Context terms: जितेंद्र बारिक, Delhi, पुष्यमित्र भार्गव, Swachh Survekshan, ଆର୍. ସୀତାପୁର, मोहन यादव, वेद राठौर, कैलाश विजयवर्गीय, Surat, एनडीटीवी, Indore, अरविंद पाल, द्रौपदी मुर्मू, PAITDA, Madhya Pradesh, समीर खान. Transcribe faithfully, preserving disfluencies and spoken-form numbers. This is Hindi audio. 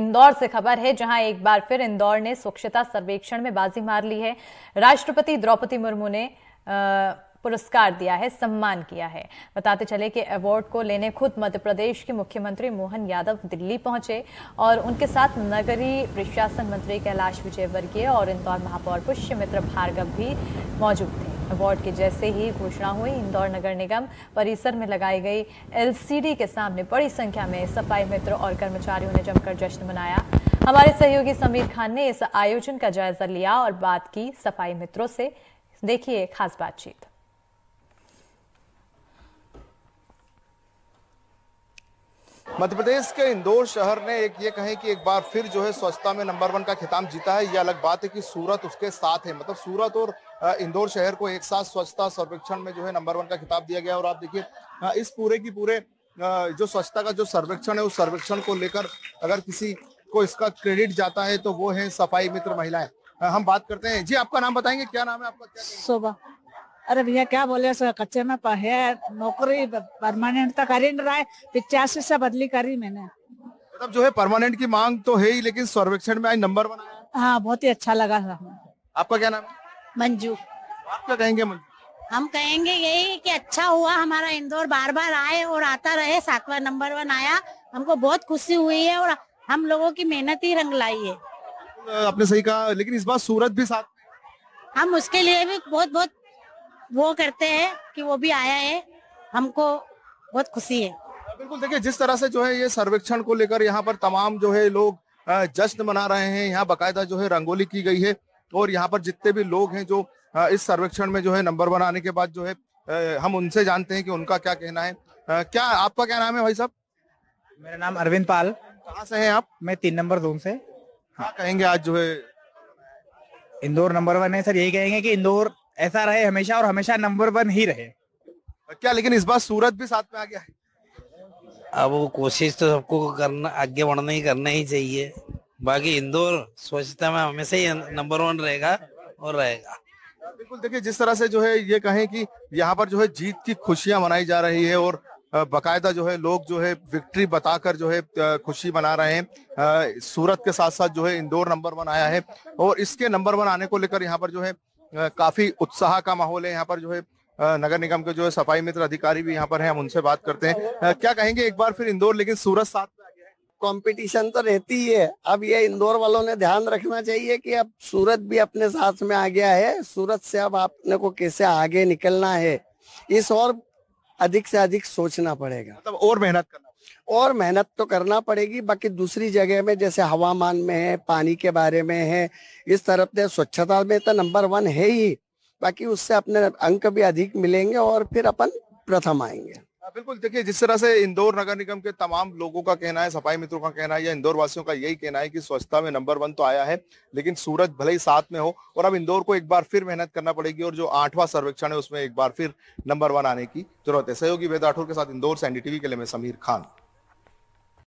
इंदौर से खबर है, जहां एक बार फिर इंदौर ने स्वच्छता सर्वेक्षण में बाजी मार ली है। राष्ट्रपति द्रौपदी मुर्मू ने आ, पुरस्कार दिया है, सम्मान किया है। बताते चले कि अवार्ड को लेने खुद मध्य प्रदेश के मुख्यमंत्री मोहन यादव दिल्ली पहुंचे और उनके साथ नगरीय प्रशासन मंत्री कैलाश विजयवर्गीय और इंदौर महापौर पुष्यमित्र भार्गव भी मौजूद थे। अवार्ड के जैसे ही घोषणा हुई, इंदौर नगर निगम परिसर में लगाई गई एलसीडी के सामने बड़ी संख्या में सफाई मित्र और कर्मचारियों ने जमकर जश्न मनाया। हमारे सहयोगी समीर खान ने इस आयोजन का जायजा लिया और बात की सफाई मित्रों से। देखिए खास बातचीत। मध्य प्रदेश के इंदौर शहर ने एक ये कहें कि एक बार फिर जो है स्वच्छता में नंबर वन का खिताब जीता है। ये अलग बात है कि सूरत उसके साथ है, मतलब सूरत और इंदौर शहर को एक साथ स्वच्छता सर्वेक्षण में जो है नंबर वन का खिताब दिया गया। और आप देखिए इस पूरे की पूरे जो स्वच्छता का जो सर्वेक्षण है, उस सर्वेक्षण को लेकर अगर किसी को इसका क्रेडिट जाता है तो वो है सफाई मित्र महिलाएं। हम बात करते हैं जी, आपका नाम बताएंगे, क्या नाम है आपका? शोभा। अरे भैया क्या बोले, कच्चे में है नौकरी, परमानेंट तो कर ही नहीं रहा है। पिचासी से बदली करी मैंने, मतलब जो है परमानेंट की मांग तो है ही, लेकिन सर्वेक्षण में आज नंबर वन आया। हाँ, बहुत ही अच्छा लगा। आपका क्या नाम है? मंजू। आप क्या कहेंगे मंजू? हम कहेंगे यही कि अच्छा हुआ हमारा इंदौर बार बार आए और आता रहे, सातवां नंबर वन आया, हमको बहुत खुशी हुई है और हम लोगों की मेहनत ही रंग लाई है। आपने सही कहा, लेकिन इस बार सूरत भी साथ में, हम उसके लिए भी बहुत बहुत वो करते हैं कि वो भी आया है, हमको बहुत खुशी है। बिल्कुल, देखिए जिस तरह से जो है ये सर्वेक्षण को लेकर यहाँ पर तमाम जो है लोग जश्न मना रहे हैं। यहाँ बाकायदा जो है रंगोली की गई है और यहाँ पर जितने भी लोग हैं जो इस सर्वेक्षण में जो है नंबर वन आने के बाद जो है हम उनसे जानते हैं कि उनका क्या कहना है। क्या आपका क्या नाम है भाई साहब? मेरा नाम अरविंद पाल। कहाँ से हैं आप? मैं तीन नंबर जोन से। हाँ, कहेंगे आज जो है इंदौर नंबर वन है सर, यही कहेंगे कि इंदौर ऐसा रहे हमेशा और हमेशा नंबर वन ही रहे। क्या लेकिन इस बार सूरत भी साथ में आ गया है? अब वो कोशिश तो सबको करना, आगे बढ़ना ही करना ही चाहिए। बाकी इंदौर स्वच्छता में हमेशा ही नंबर वन रहेगा और रहेगा। बिल्कुल, देखिए जिस तरह से जो है ये कहें कि यहाँ पर जो है जीत की खुशियां मनाई जा रही है और बाकायदा जो है लोग जो है विक्ट्री बताकर जो है खुशी मना रहे हैं। सूरत के साथ साथ जो है इंदौर नंबर वन आया है और इसके नंबर वन आने को लेकर यहाँ पर जो है काफी उत्साह का माहौल है। यहाँ पर जो है नगर निगम के जो है सफाई मित्र अधिकारी भी यहाँ पर हैं, हम उनसे बात करते हैं। क्या कहेंगे एक बार फिर इंदौर लेकिन सूरत साथ में आ गया है? कंपटीशन तो रहती ही है, अब ये इंदौर वालों ने ध्यान रखना चाहिए कि अब सूरत भी अपने साथ में आ गया है। सूरत से अब आपने को कैसे आगे निकलना है, इस और अधिक से अधिक सोचना पड़ेगा, मतलब और मेहनत करना और मेहनत तो करना पड़ेगी। बाकी दूसरी जगह में जैसे हवामान में है, पानी के बारे में है, इस तरफ से स्वच्छता में तो नंबर वन है ही, बाकी उससे अपने अंक भी अधिक मिलेंगे और फिर अपन प्रथम आएंगे। बिल्कुल, देखिए जिस तरह से इंदौर नगर निगम के तमाम लोगों का कहना है, सफाई मित्रों का कहना है या इंदौर वासियों का यही कहना है कि स्वच्छता में नंबर वन तो आया है लेकिन सूरत भले ही साथ में हो और अब इंदौर को एक बार फिर मेहनत करना पड़ेगी और जो आठवां सर्वेक्षण है उसमें एक बार फिर नंबर वन आने की जरूरत है। सहयोगी वेद राठौर के साथ इंदौर से एनडीटीवी के लिए मैं समीर खान।